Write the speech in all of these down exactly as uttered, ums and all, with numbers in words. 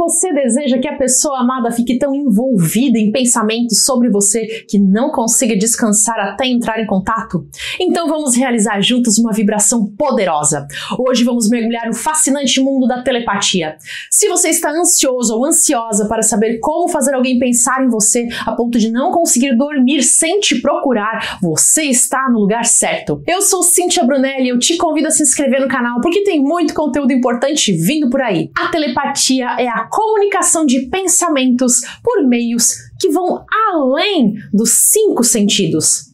Você deseja que a pessoa amada fique tão envolvida em pensamentos sobre você que não consiga descansar até entrar em contato? Então vamos realizar juntos uma vibração poderosa. Hoje vamos mergulhar no fascinante mundo da telepatia. Se você está ansioso ou ansiosa para saber como fazer alguém pensar em você a ponto de não conseguir dormir sem te procurar, você está no lugar certo. Eu sou Cíntia Brunelli e eu te convido a se inscrever no canal porque tem muito conteúdo importante vindo por aí. A telepatia é a comunicação de pensamentos por meios que vão além dos cinco sentidos.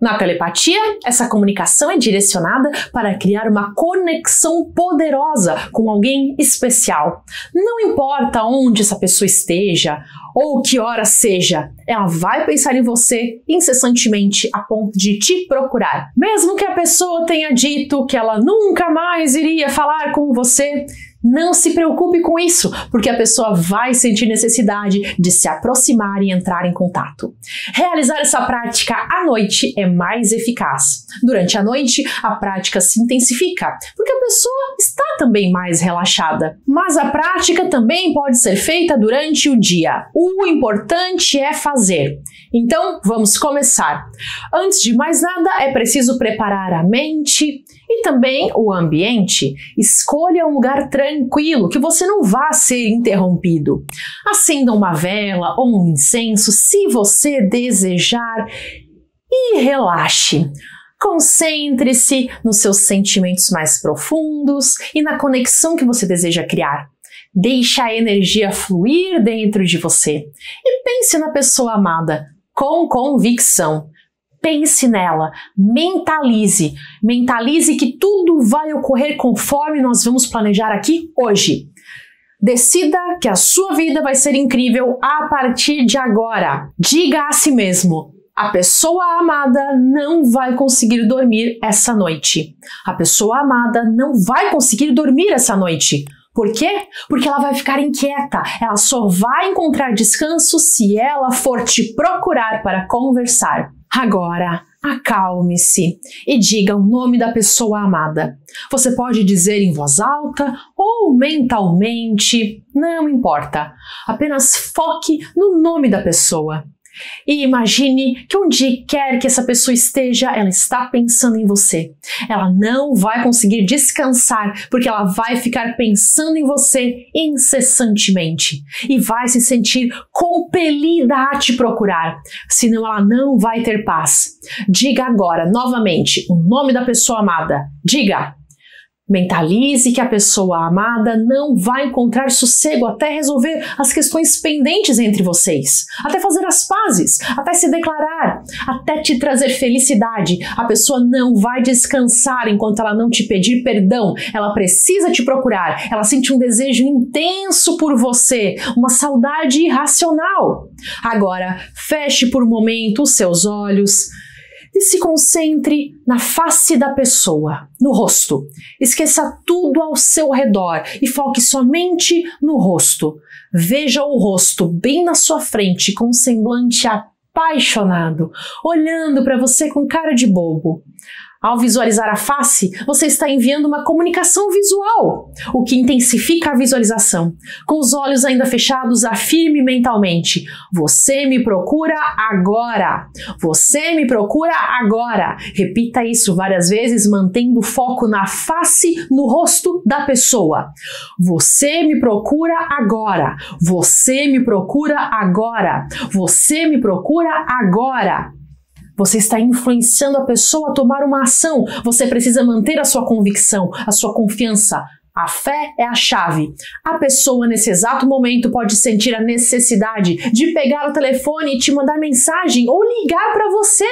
Na telepatia, essa comunicação é direcionada para criar uma conexão poderosa com alguém especial. Não importa onde essa pessoa esteja ou que hora seja, ela vai pensar em você incessantemente a ponto de te procurar. Mesmo que a pessoa tenha dito que ela nunca mais iria falar com você, não se preocupe com isso, porque a pessoa vai sentir necessidade de se aproximar e entrar em contato. Realizar essa prática à noite é mais eficaz. Durante a noite, a prática se intensifica, porque a pessoa está também mais relaxada. Mas a prática também pode ser feita durante o dia. O importante é fazer. Então, vamos começar. Antes de mais nada, é preciso preparar a mente e também o ambiente. Escolha um lugar tranquilo, que você não vá ser interrompido. Acenda uma vela ou um incenso, se você desejar, e relaxe. Concentre-se nos seus sentimentos mais profundos e na conexão que você deseja criar. Deixe a energia fluir dentro de você e pense na pessoa amada com convicção. Pense nela, mentalize, mentalize que tudo vai ocorrer conforme nós vamos planejar aqui hoje. Decida que a sua vida vai ser incrível a partir de agora. Diga a si mesmo: a pessoa amada não vai conseguir dormir essa noite. A pessoa amada não vai conseguir dormir essa noite. Por quê? Porque ela vai ficar inquieta. Ela só vai encontrar descanso se ela for te procurar para conversar. Agora, acalme-se e diga o nome da pessoa amada. Você pode dizer em voz alta ou mentalmente, não importa. Apenas foque no nome da pessoa. E imagine que onde quer que essa pessoa esteja, ela está pensando em você. Ela não vai conseguir descansar, porque ela vai ficar pensando em você incessantemente. E vai se sentir compelida a te procurar, senão ela não vai ter paz. Diga agora, novamente, o nome da pessoa amada. Diga. Mentalize que a pessoa amada não vai encontrar sossego até resolver as questões pendentes entre vocês, até fazer as pazes, até se declarar, até te trazer felicidade. A pessoa não vai descansar enquanto ela não te pedir perdão. Ela precisa te procurar, ela sente um desejo intenso por você, uma saudade irracional. Agora, feche por um momento os seus olhos e se concentre na face da pessoa, no rosto. Esqueça tudo ao seu redor e foque somente no rosto. Veja o rosto bem na sua frente, com um semblante apaixonado, olhando para você com cara de bobo. Ao visualizar a face, você está enviando uma comunicação visual, o que intensifica a visualização. Com os olhos ainda fechados, afirme mentalmente: você me procura agora! Você me procura agora! Repita isso várias vezes, mantendo o foco na face, no rosto da pessoa. Você me procura agora! Você me procura agora! Você me procura agora! Você está influenciando a pessoa a tomar uma ação. Você precisa manter a sua convicção, a sua confiança. A fé é a chave. A pessoa, nesse exato momento, pode sentir a necessidade de pegar o telefone e te mandar mensagem ou ligar para você.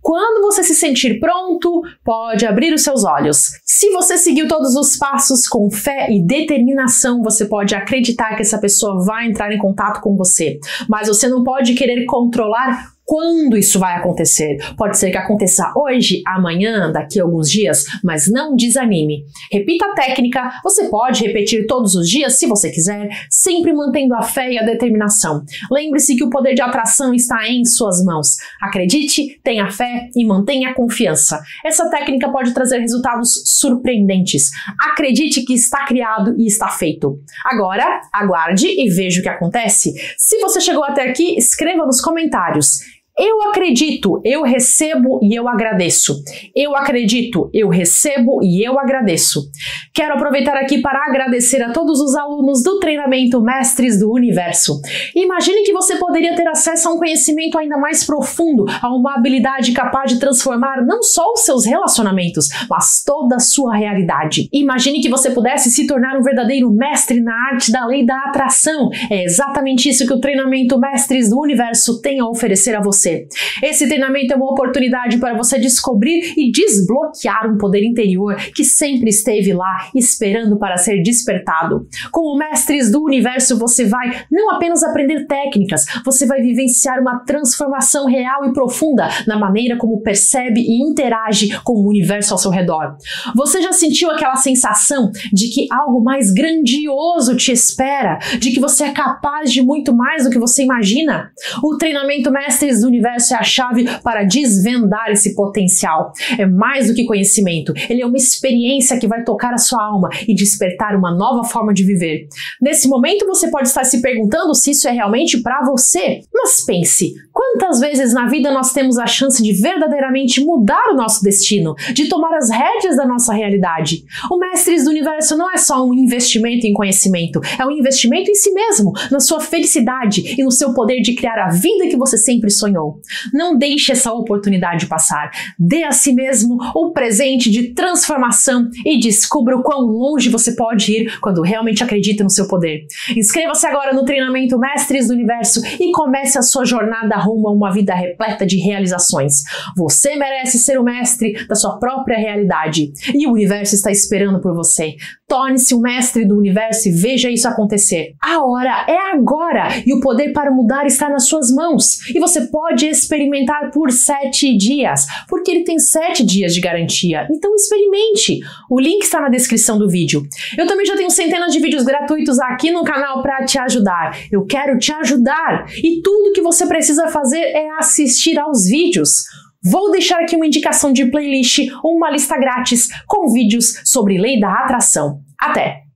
Quando você se sentir pronto, pode abrir os seus olhos. Se você seguiu todos os passos com fé e determinação, você pode acreditar que essa pessoa vai entrar em contato com você. Mas você não pode querer controlar quando isso vai acontecer. Pode ser que aconteça hoje, amanhã, daqui a alguns dias, mas não desanime. Repita a técnica, você pode repetir todos os dias se você quiser, sempre mantendo a fé e a determinação. Lembre-se que o poder de atração está em suas mãos. Acredite, tenha fé e mantenha a confiança. Essa técnica pode trazer resultados surpreendentes. Acredite que está criado e está feito. Agora, aguarde e veja o que acontece. Se você chegou até aqui, escreva nos comentários. Eu acredito, eu recebo e eu agradeço. Eu acredito, eu recebo e eu agradeço. Quero aproveitar aqui para agradecer a todos os alunos do treinamento Mestres do Universo. Imagine que você poderia ter acesso a um conhecimento ainda mais profundo, a uma habilidade capaz de transformar não só os seus relacionamentos, mas toda a sua realidade. Imagine que você pudesse se tornar um verdadeiro mestre na arte da lei da atração. É exatamente isso que o treinamento Mestres do Universo tem a oferecer a você. Esse treinamento é uma oportunidade para você descobrir e desbloquear um poder interior que sempre esteve lá esperando para ser despertado. Como Mestres do Universo, você vai não apenas aprender técnicas, você vai vivenciar uma transformação real e profunda na maneira como percebe e interage com o universo ao seu redor. Você já sentiu aquela sensação de que algo mais grandioso te espera, de que você é capaz de muito mais do que você imagina? O treinamento Mestres do O universo é a chave para desvendar esse potencial. É mais do que conhecimento, ele é uma experiência que vai tocar a sua alma e despertar uma nova forma de viver. Nesse momento você pode estar se perguntando se isso é realmente para você, mas pense, quantas vezes na vida nós temos a chance de verdadeiramente mudar o nosso destino, de tomar as rédeas da nossa realidade? O Mestres do Universo não é só um investimento em conhecimento, é um investimento em si mesmo, na sua felicidade e no seu poder de criar a vida que você sempre sonhou. Não deixe essa oportunidade passar. Dê a si mesmo o presente de transformação e descubra o quão longe você pode ir quando realmente acredita no seu poder. Inscreva-se agora no treinamento Mestres do Universo e comece a sua jornada rumo a uma vida repleta de realizações. Você merece ser o mestre da sua própria realidade e o universo está esperando por você. Torne-se o mestre do universo e veja isso acontecer. A hora é agora e o poder para mudar está nas suas mãos. E você pode Pode experimentar por sete dias, porque ele tem sete dias de garantia. Então experimente! O link está na descrição do vídeo. Eu também já tenho centenas de vídeos gratuitos aqui no canal para te ajudar. Eu quero te ajudar! E tudo que você precisa fazer é assistir aos vídeos. Vou deixar aqui uma indicação de playlist, uma lista grátis com vídeos sobre lei da atração. Até!